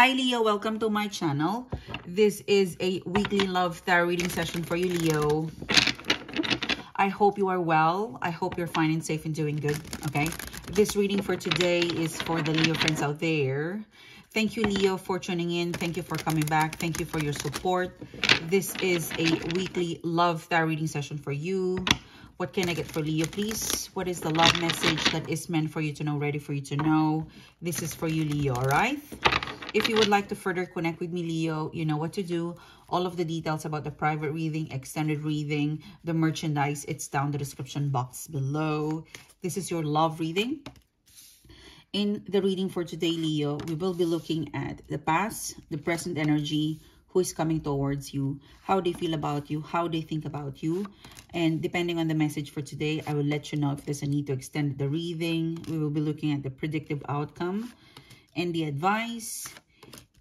Hi Leo, welcome to my channel. This is a weekly love tarot reading session for you, Leo. I hope you are well. I hope you're fine and safe and doing good, okay? This reading for today is for the Leo friends out there. Thank you, Leo, for tuning in. Thank you for coming back. Thank you for your support. This is a weekly love tarot reading session for you. What can I get for Leo, please? What is the love message that is meant for you to know, ready for you to know? This is for you, Leo, all right? If you would like to further connect with me, Leo, you know what to do. All of the details about the private reading, extended reading, the merchandise, it's down in the description box below. This is your love reading. In the reading for today, Leo, we will be looking at the past, the present energy, who is coming towards you, how they feel about you, how they think about you. And depending on the message for today, I will let you know if there's a need to extend the reading. We will be looking at the predictive outcome and the advice.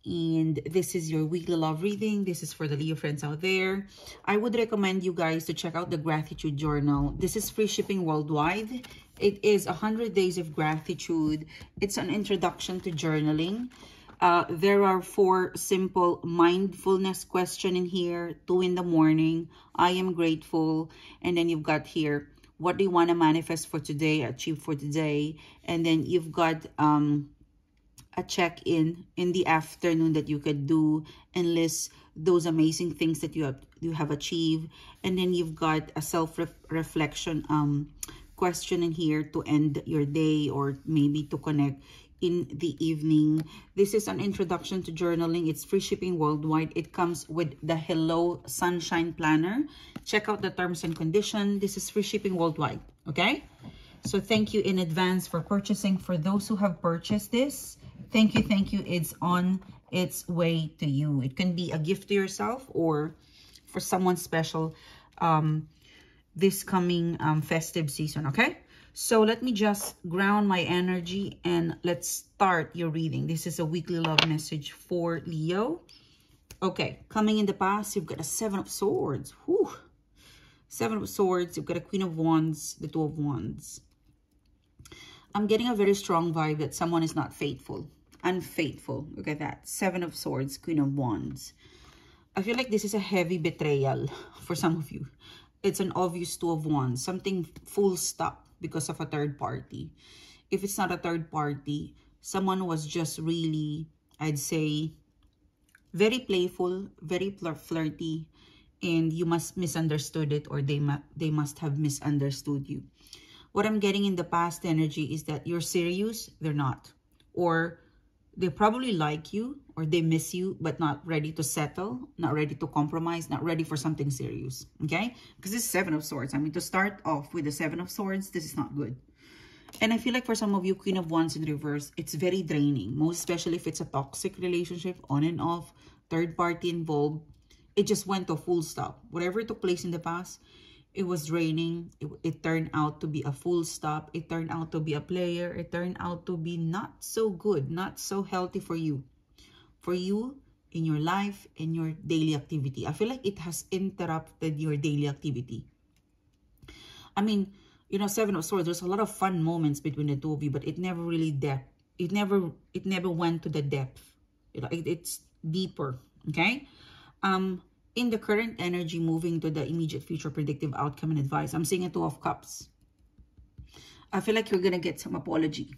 And this is your weekly love reading. This is for the Leo friends out there. I would recommend you guys to check out the gratitude journal. This is free shipping worldwide. It is 100 days of gratitude. It's an introduction to journaling. There are 4 simple mindfulness questions in here. 2 in the morning, I am grateful. And then you've got here, what do you want to manifest for today, achieve for today? And then you've got a check-in in the afternoon that you could do and list those amazing things that you have achieved. And then you've got a self-reflection question in here to end your day or maybe to connect in the evening. This is an introduction to journaling. It's free shipping worldwide. It comes with the Hello Sunshine Planner. Check out the terms and conditions. This is free shipping worldwide, okay? So thank you in advance for purchasing. For those who have purchased this, thank you, thank you. It's on its way to you. It can be a gift to yourself or for someone special this coming festive season, okay? So let me just ground my energy and let's start your reading. This is a weekly love message for Leo. Okay, coming in the past, you've got a 7 of Swords. Whew. 7 of Swords, you've got a Queen of Wands, the 2 of Wands. I'm getting a very strong vibe that someone is not faithful, unfaithful. Look at that, 7 of Swords, Queen of Wands. I feel like this is a heavy betrayal for some of you. It's an obvious 2 of Wands, something full stop. Because of a third party. If it's not a third party, someone was just really, I'd say, very playful, very flirty, and you must misunderstood it, or they must have misunderstood you. What I'm getting in the past energy is that you're serious, they're not, or they probably like you or they miss you, but not ready to settle, not ready to compromise, not ready for something serious, okay? Because this is 7 of Swords. I mean, to start off with the 7 of Swords, this is not good. And I feel like for some of you, Queen of Wands in reverse, it's very draining, most especially if it's a toxic relationship, on and off, third party involved. It just went to full stop. Whatever took place in the past, it was draining. It turned out to be a full stop. It turned out to be a player. It turned out to be not so good, not so healthy for you. For you, in your life, in your daily activity. I feel like it has interrupted your daily activity. I mean, you know, 7 of Swords, there's a lot of fun moments between the two of you, but it never really depth. It never went to the depth. You know, it's deeper, okay? In the current energy, moving to the immediate future, predictive outcome and advice, I'm seeing a 2 of Cups. I feel like you're going to get some apology.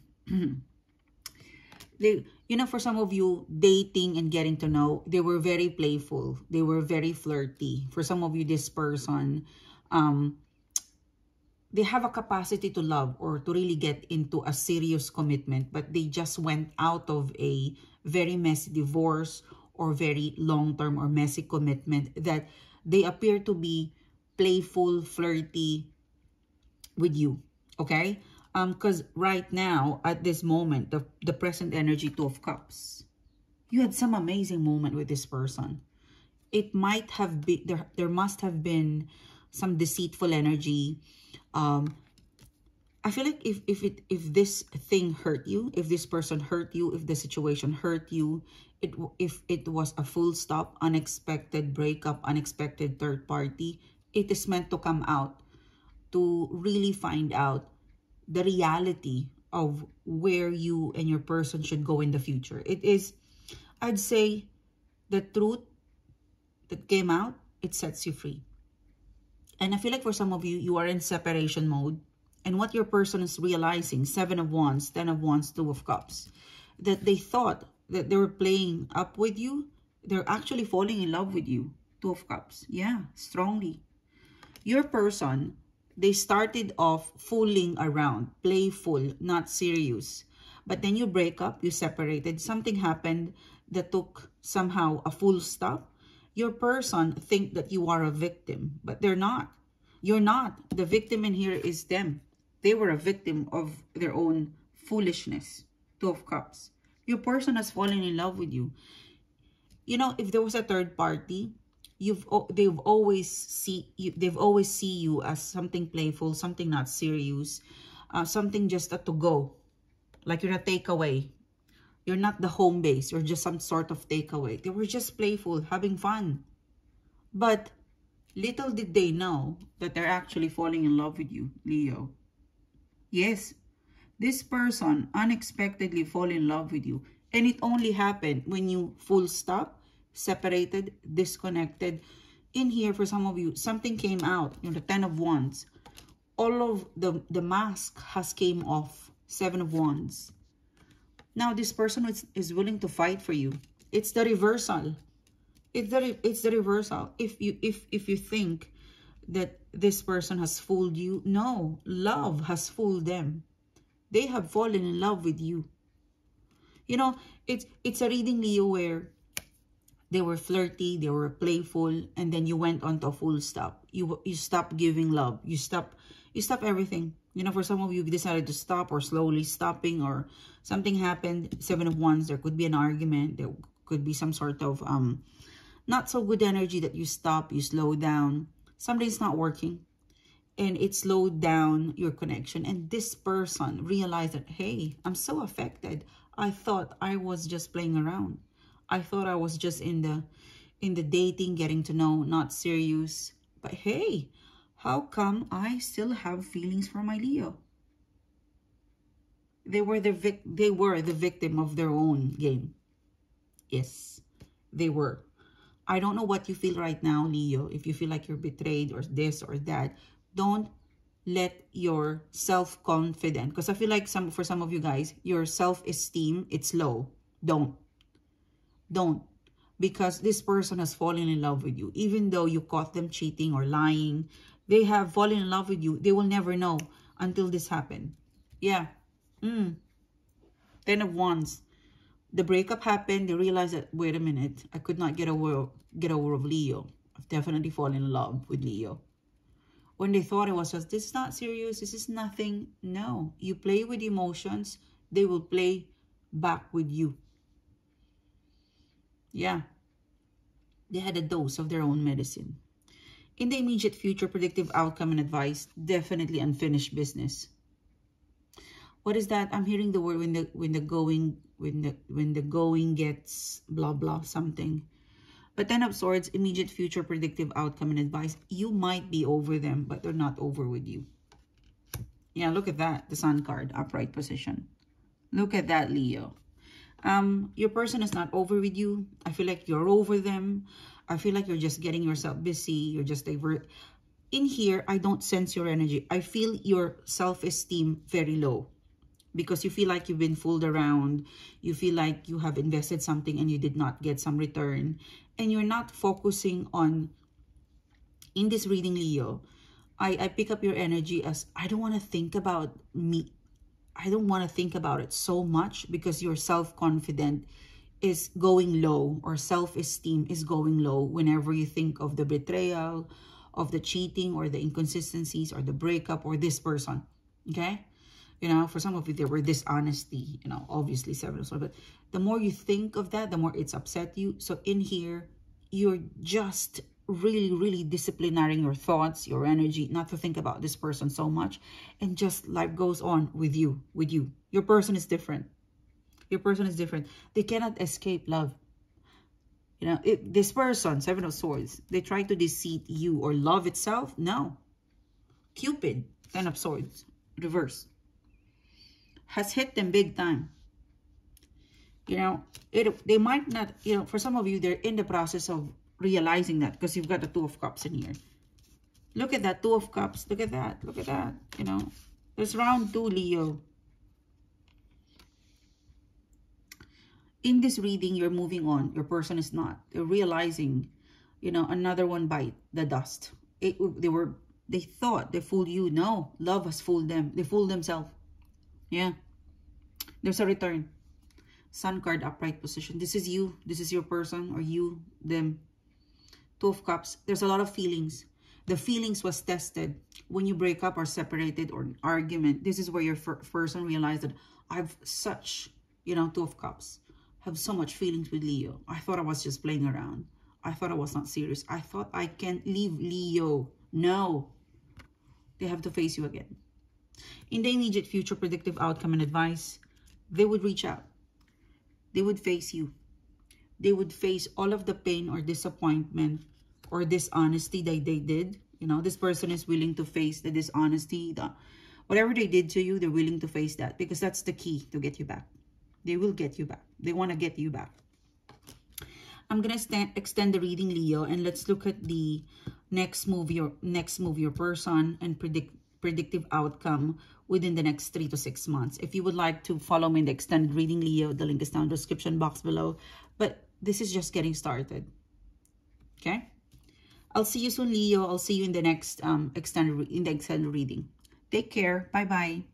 You know, for some of you, dating and getting to know, they were very playful. They were very flirty. For some of you, this person, they have a capacity to love or to really get into a serious commitment, but they just went out of a very messy divorce or very long-term or messy commitment that they appear to be playful, flirty with you, okay? Because right now, at this moment, the present energy, 2 of Cups, you had some amazing moment with this person. It might have been, there must have been some deceitful energy. I feel like if this thing hurt you, if this person hurt you, if the situation hurt you, if it was a full stop, unexpected breakup, unexpected third party, it is meant to come out to really find out the reality of where you and your person should go in the future. It is, I'd say the truth that came out, it sets you free. And I feel like for some of you, you are in separation mode. And what your person is realizing, 7 of Wands, 10 of Wands, 2 of Cups, that they thought that they were playing up with you, they're actually falling in love with you. 2 of Cups. Yeah, strongly. Your person, they started off fooling around, playful, not serious. But then you break up, you separated, something happened that took somehow a full stop. Your person think that you are a victim, but they're not. You're not. The victim in here is them. They were a victim of their own foolishness. 2 of Cups. Your person has fallen in love with you. You know, if there was a third party, they've always see you as something playful, something not serious, something just a to go, like you're a takeaway. You're not the home base. You're just some sort of takeaway. They were just playful, having fun, but little did they know that they're actually falling in love with you, Leo. Yes, this person unexpectedly fall in love with you. And it only happened when you full stop, separated, disconnected. In here, for some of you, something came out. You know, the 10 of Wands. All of the mask has came off. 7 of Wands. Now, this person is willing to fight for you. It's the reversal. It's the reversal. If you think that this person has fooled you, no, love has fooled them. They have fallen in love with you. You know, it's a reading, Leo, where they were flirty, they were playful, and then you went on to a full stop. You stopped giving love. You stop everything. You know, for some of you, you decided to stop or slowly stopping or something happened. 7 of Wands, there could be an argument. There could be some sort of not so good energy that you stop, you slow down. Something's not working. And it slowed down your connection. And this person realized that, hey, I'm so affected. I thought I was just playing around. I thought I was just in the dating, getting to know, not serious. But hey, how come I still have feelings for my Leo? They were the victim of their own game. Yes, they were. I don't know what you feel right now, Leo. If you feel like you're betrayed or this or that, don't let your self-confidence, because I feel like for some of you guys, your self-esteem, it's low. Don't. Because this person has fallen in love with you. Even though you caught them cheating or lying, they have fallen in love with you. They will never know until this happened. Yeah. 10 of Wands. The breakup happened. They realized that, wait a minute, I could not get over Leo. I've definitely fallen in love with Leo. When they thought it was just, this is not serious, this is nothing. No, you play with emotions, they will play back with you. Yeah, they had a dose of their own medicine. In the immediate future, predictive outcome and advice, definitely unfinished business. What is that? I'm hearing the word when the going gets blah blah something. But 10 of Swords, immediate future, predictive outcome, and advice. You might be over them, but they're not over with you. Yeah, look at that. The Sun card, upright position. Look at that, Leo. Your person is not over with you. I feel like you're over them. I feel like you're just getting yourself busy. You're just divert. In here, I don't sense your energy. I feel your self-esteem very low. Because you feel like you've been fooled around. You feel like you have invested something and you did not get some return. And you're not focusing on, in this reading, Leo, I pick up your energy as, I don't want to think about me. I don't want to think about it so much, because your self-confidence is going low, or self-esteem is going low whenever you think of the betrayal, of the cheating, or the inconsistencies, or the breakup, or this person. Okay? You know, for some of you, there were dishonesty, you know, obviously 7 of Swords. But the more you think of that, the more it's upset you. So in here, you're just really, really disciplinating your thoughts, your energy, not to think about this person so much. And just life goes on with you, Your person is different. Your person is different. They cannot escape love. You know, this person, 7 of Swords, they try to deceive you or love itself. No. Cupid, 10 of Swords, reverse. Has hit them big time. you know, they might not, you know, for some of you, they're in the process of realizing that, because you've got the Two of Cups in here. Look at that, Two of Cups. Look at that. Look at that. You know, there's round two, Leo. In this reading, you're moving on. Your person is not. They're realizing, you know, another one bite the dust. They thought they fooled you. No, love has fooled them. They fooled themselves. Yeah. There's a return. Sun card, upright position. This is you. This is your person, or you, them. Two of Cups. There's a lot of feelings. The feelings was tested when you break up or separated or an argument. This is where your person realized that I've such, you know, Two of Cups. Have so much feelings with Leo. I thought I was just playing around. I thought I was not serious. I thought I can leave Leo. No. They have to face you again. In the immediate future, predictive outcome and advice, they would reach out. They would face you. They would face all of the pain or disappointment or dishonesty that they did. You know, this person is willing to face the dishonesty. Whatever they did to you, they're willing to face that, because that's the key to get you back. They will get you back. They want to get you back. I'm going to extend the reading, Leo, and let's look at the next move, your person, and predictive outcome within the next 3 to 6 months. If you would like to follow me in the extended reading, Leo, the link is down in the description box below. But this is just getting started. Okay? I'll see you soon, Leo. I'll see you in the next extended reading. Take care. Bye-bye.